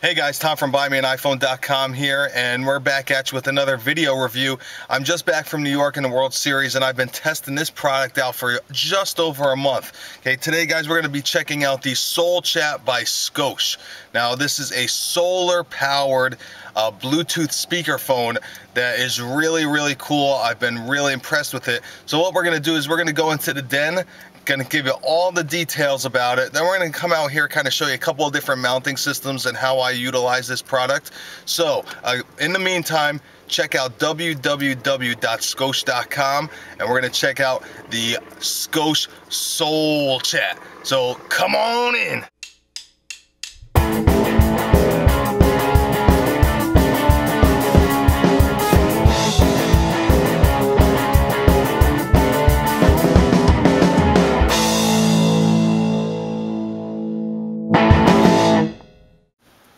Hey guys, Tom from BuyMeAnIPhone.com here, and we're back at you with another video review. I'm just back from New York in the World Series, and I've been testing this product out for just over a month. Okay, today guys, we're going to be checking out the solChat by Scosche. Now, this is a solar-powered Bluetooth speakerphone that is really, really cool. I've been really impressed with it. So what we're going to do is we're going to go into the den, going to give you all the details about it. Then we're going to come out here, kind of show you a couple of different mounting systems and how I utilize this product. So in the meantime, check out www.scosche.com, and we're going to check out the Scosche solChat. So come on in.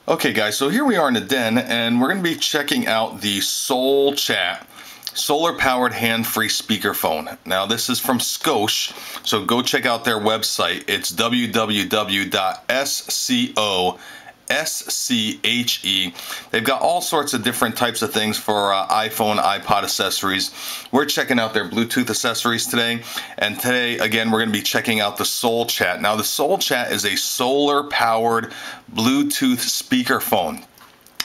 Okay guys, so here we are in the den, and we're going to be checking out the solChat solar powered hand-free speakerphone. Now this is from Scosche, so go check out their website. It's www.scosche. They've got all sorts of different types of things for iPhone, iPod accessories. We're checking out their Bluetooth accessories today, and today again we're going to be checking out the solChat. Now the solChat is a solar-powered Bluetooth speakerphone.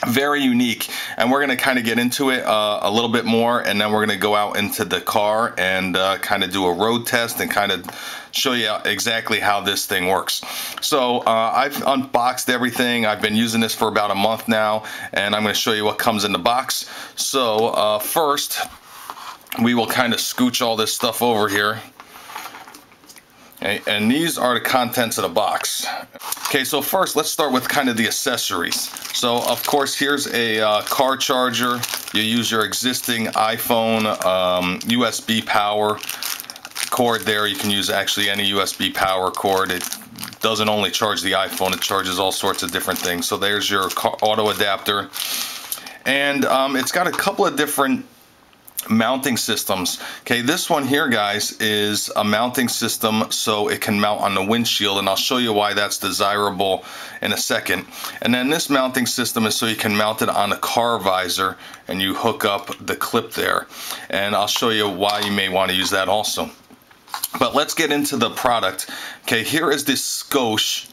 Very unique, and we're going to kind of get into it a little bit more, and then we're going to go out into the car and kind of do a road test and kind of show you exactly how this thing works. So I've unboxed everything. I've been using this for about a month now, and I'm going to show you what comes in the box. So first, we will kind of scooch all this stuff over here. Okay, and these are the contents of the box. Okay, so first let's start with kind of the accessories. So of course here's a car charger. You use your existing iPhone USB power cord there. You can use actually any USB power cord. It doesn't only charge the iPhone, it charges all sorts of different things. So there's your auto adapter. And it's got a couple of different mounting systems. Okay, this one here guys is a mounting system, so it can mount on the windshield, and I'll show you why that's desirable in a second. And then this mounting system is so you can mount it on a car visor, and you hook up the clip there, and I'll show you why you may want to use that also. But let's get into the product. Okay, here is this Scosche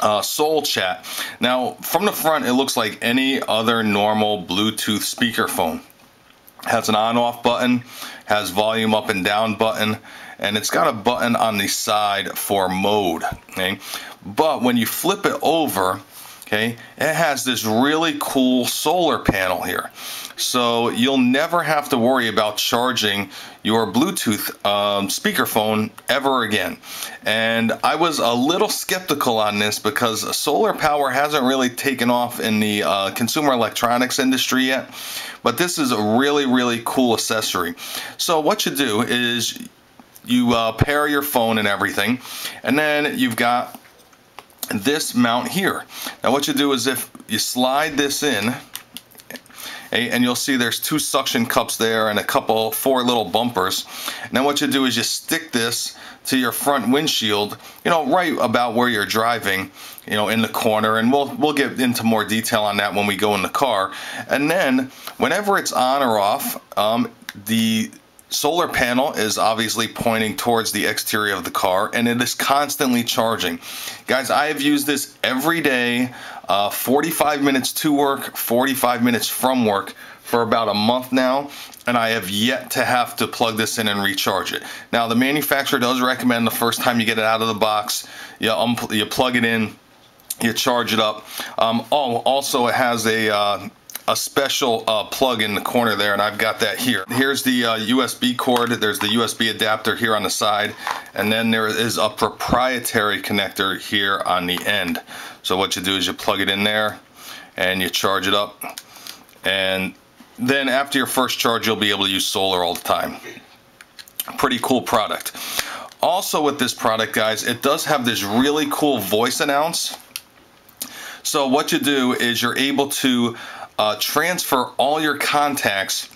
solChat. Now from the front it looks like any other normal Bluetooth speakerphone. Has an on-off button, has volume up and down button, and it's got a button on the side for mode. Okay? But when you flip it over, okay, it has this really cool solar panel here. So you'll never have to worry about charging your Bluetooth speakerphone ever again. And I was a little skeptical on this because solar power hasn't really taken off in the consumer electronics industry yet. But this is a really, really cool accessory. So what you do is you pair your phone and everything, and then you've got this mount here. Now what you do is if you slide this in, and you'll see there's two suction cups there and a couple, four little bumpers. Now what you do is you stick this to your front windshield, you know, right about where you're driving, you know, in the corner, and we'll get into more detail on that when we go in the car. And then whenever it's on or off, the solar panel is obviously pointing towards the exterior of the car, and it is constantly charging. Guys, I have used this every day, 45 minutes to work, 45 minutes from work for about a month now, and I have yet to have to plug this in and recharge it. Now the manufacturer does recommend the first time you get it out of the box, you plug it in, you charge it up. Oh, also it has a special plug in the corner there, and I've got that here. Here's the USB cord. There's the USB adapter here on the side, and then there is a proprietary connector here on the end. So what you do is you plug it in there and you charge it up, and then after your first charge you'll be able to use solar all the time. Pretty cool product. Also with this product guys, it does have this really cool voice announce. So what you do is you're able to transfer all your contacts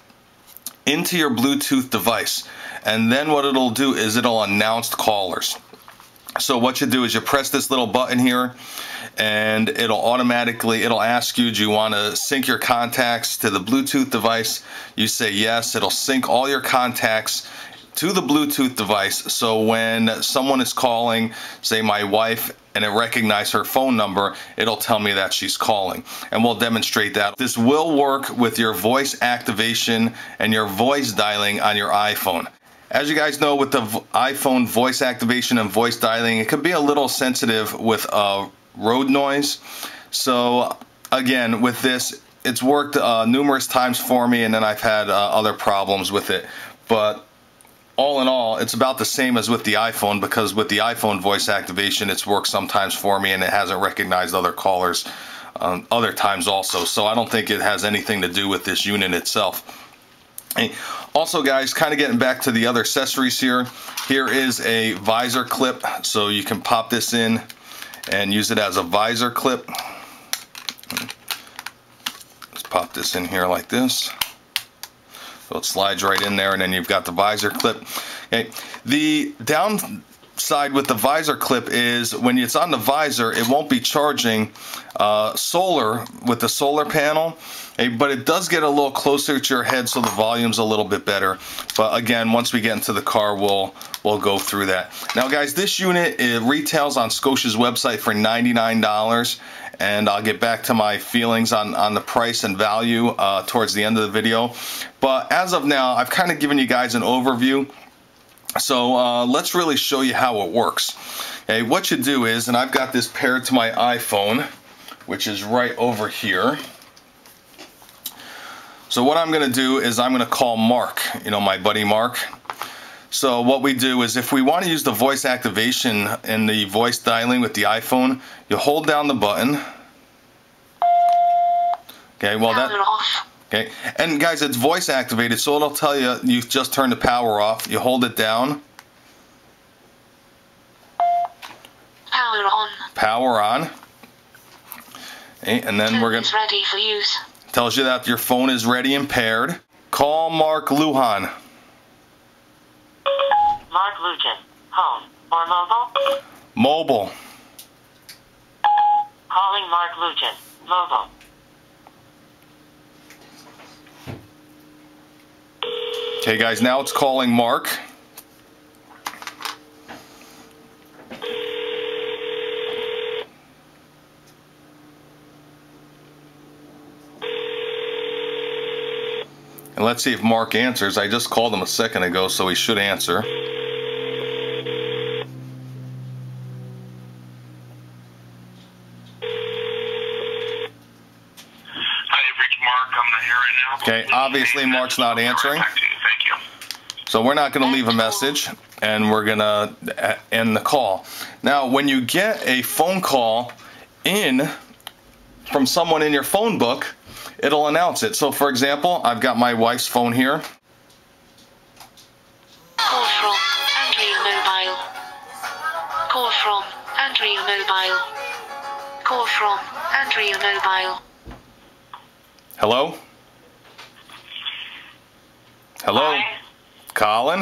into your Bluetooth device, and then what it'll do is it'll announce callers. So what you do is you press this little button here, and it'll ask you, do you want to sync your contacts to the Bluetooth device? You say yes, it'll sync all your contacts to the Bluetooth device. So when someone is calling, say my wife, and it recognizes her phone number, it'll tell me that she's calling. And we'll demonstrate that. This will work with your voice activation and your voice dialing on your iPhone. As you guys know, with the iPhone voice activation and voice dialing, it could be a little sensitive with road noise. So again, with this, it's worked numerous times for me, and then I've had other problems with it. But all in all, it's about the same as with the iPhone, because with the iPhone voice activation, it's worked sometimes for me and it hasn't recognized other callers other times also. So I don't think it has anything to do with this unit itself. Also guys, kind of getting back to the other accessories here, here is a visor clip, so you can pop this in and use it as a visor clip. Let's pop this in here like this, so it slides right in there, and then you've got the visor clip. Okay. The downside with the visor clip is when it's on the visor, it won't be charging solar with the solar panel, but it does get a little closer to your head, so the volume's a little bit better. But again, once we get into the car, we'll go through that. Now guys, this unit, it retails on Scosche's website for $99, and I'll get back to my feelings on the price and value towards the end of the video. But as of now, I've kind of given you guys an overview. So let's really show you how it works. Okay, what you do is, and I've got this paired to my iPhone, which is right over here. So what I'm going to do is I'm going to call Mark, you know, my buddy Mark. So what we do is, if we want to use the voice activation and the voice dialing with the iPhone, you hold down the button. Okay, well that... Okay, and guys, it's voice activated, so it'll tell you you've just turned the power off. You hold it down. Power on. Power on. Okay, and then we're going to... ready for use. Tells you that your phone is ready and paired. Call Mark Lujan. Mark Lujan. Home or mobile? Mobile. Calling Mark Lujan. Mobile. Okay guys, now it's calling Mark. And let's see if Mark answers. I just called him a second ago, so he should answer. Hi, you've reached Mark. I'm not here right now. Okay, obviously Mark's not answering. So we're not going to leave a message, and we're going to end the call. Now, when you get a phone call in from someone in your phone book, it'll announce it. So, for example, I've got my wife's phone here. Call from Andrea Mobile. Call from Andrea Mobile. Call from Andrea Mobile. Hello? Hello? Hi. Colin?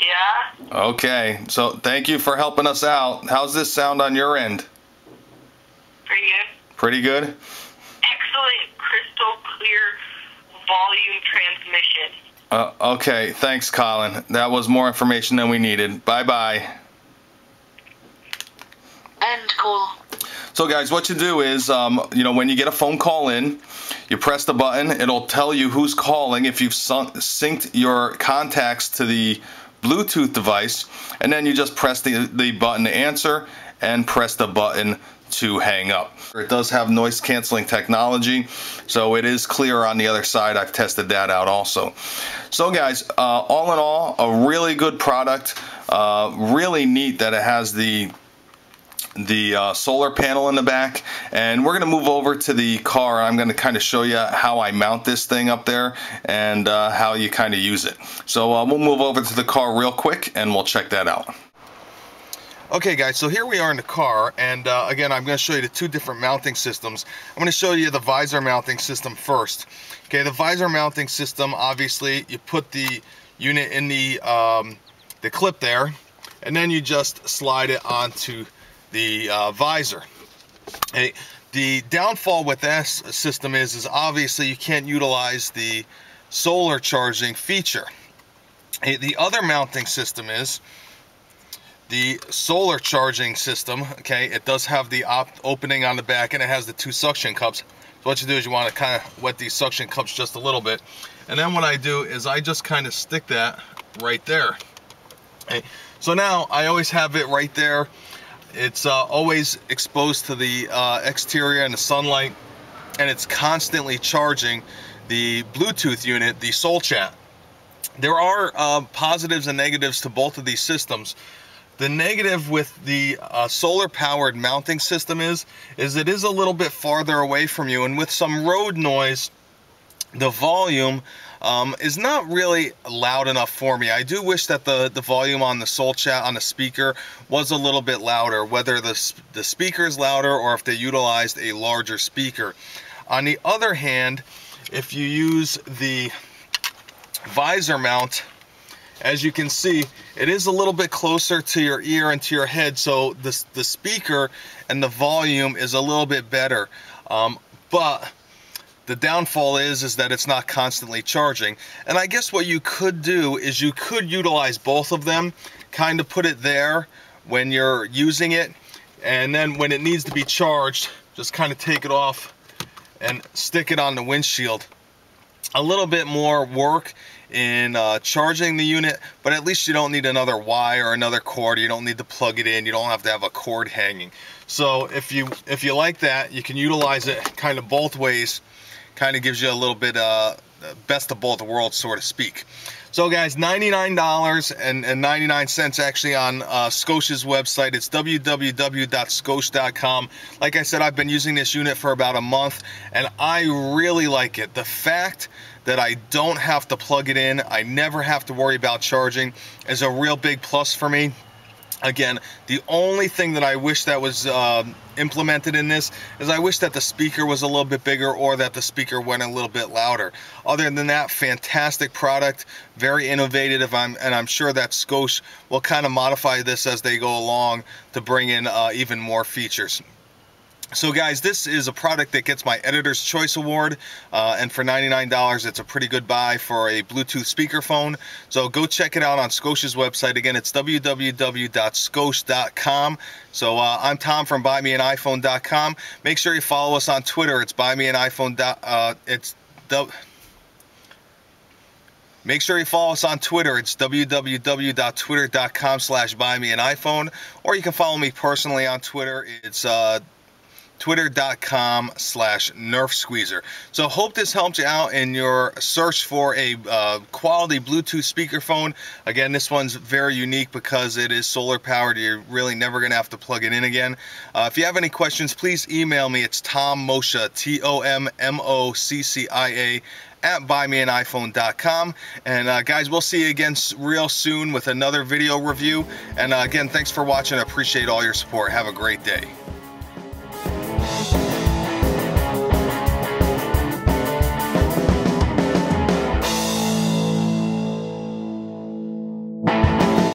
Yeah? Okay, so thank you for helping us out. How's this sound on your end? Pretty good. Pretty good? Excellent, crystal clear volume transmission. Okay, thanks, Colin. That was more information than we needed. Bye-bye. End call. So guys, what you do is, you know, when you get a phone call in, you press the button, it'll tell you who's calling if you've synced your contacts to the Bluetooth device, and then you just press the button to answer and press the button to hang up. It does have noise canceling technology, so it is clear on the other side. I've tested that out also. So guys, all in all, a really good product, really neat that it has the solar panel in the back, and we're gonna move over to the car. I'm gonna kind of show you how I mount this thing up there and how you kind of use it. So we'll move over to the car real quick and we'll check that out. Okay guys, so here we are in the car, and again, I'm gonna show you the two different mounting systems. I'm gonna show you the visor mounting system first. Okay, the visor mounting system, obviously you put the unit in the clip there, and then you just slide it onto the visor. Hey, the downfall with this system is obviously you can't utilize the solar charging feature. Hey, the other mounting system is the solar charging system. Okay, it does have the opening on the back, and it has the two suction cups. So what you do is you want to kind of wet these suction cups just a little bit, and then what I do is I just kind of stick that right there. Okay, so now I always have it right there. It's always exposed to the exterior and the sunlight, and it's constantly charging the Bluetooth unit, the solChat. There are positives and negatives to both of these systems. The negative with the solar-powered mounting system is it is a little bit farther away from you, and with some road noise, the volume is not really loud enough for me. I do wish that the volume on the solChat on the speaker was a little bit louder, whether the speaker is louder or if they utilized a larger speaker. On the other hand, if you use the visor mount, as you can see, it is a little bit closer to your ear and to your head, so the speaker and the volume is a little bit better, but the downfall is that it's not constantly charging. And I guess what you could do is you could utilize both of them, kind of put it there when you're using it, and then when it needs to be charged, just kind of take it off and stick it on the windshield. A little bit more work in charging the unit, but at least you don't need another wire or another cord. You don't need to plug it in. You don't have to have a cord hanging. So if you like that, you can utilize it kind of both ways. Kind of gives you a little bit best of both worlds, so to speak. So guys, $99.99 actually on Scosche's website. It's www.scosche.com. Like I said, I've been using this unit for about a month, and I really like it. The fact that I don't have to plug it in, I never have to worry about charging, is a real big plus for me. Again, the only thing that I wish that was implemented in this is I wish that the speaker was a little bit bigger, or that the speaker went a little bit louder. Other than that, fantastic product, very innovative, and I'm sure that Scosche will kind of modify this as they go along to bring in even more features. So guys, this is a product that gets my Editor's Choice Award, and for $99, it's a pretty good buy for a Bluetooth speakerphone. So go check it out on Scosche's website. Again, it's www.scosche.com. So I'm Tom from BuyMeAnIPhone.com. Make sure you follow us on Twitter. It's BuyMeAnIPhone. Make sure you follow us on Twitter. It's www.twitter.com/BuyMeAnIPhone, or you can follow me personally on Twitter. It's twitter.com/nerfsqueezer. So hope this helps you out in your search for a quality Bluetooth speakerphone. Again, this one's very unique because it is solar powered. You're really never going to have to plug it in again. If you have any questions, please email me. It's Tom Moccia, TOMMOCCIA at BuyMeAnIPhone.com. And guys, we'll see you again real soon with another video review. And again, thanks for watching. I appreciate all your support. Have a great day.